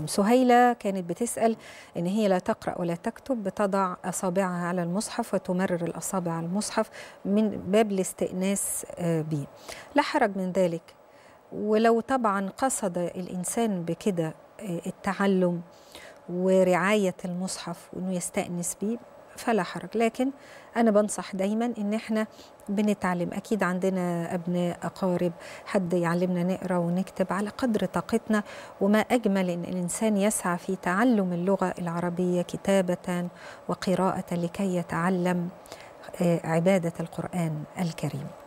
معاكم. سهيلة كانت بتسأل إن هي لا تقرأ ولا تكتب، بتضع أصابعها على المصحف وتمرر الأصابع على المصحف من باب الاستئناس بيه، لا حرج من ذلك، ولو طبعا قصد الإنسان بكده التعلم ورعاية المصحف وإنه يستأنس بيه فلا حرج. لكن أنا بنصح دايما إن إحنا بنتعلم، أكيد عندنا أبناء أقارب حد يعلمنا نقرأ ونكتب على قدر طاقتنا، وما أجمل إن الإنسان يسعى في تعلم اللغة العربية كتابة وقراءة لكي يتعلم عبادة القرآن الكريم.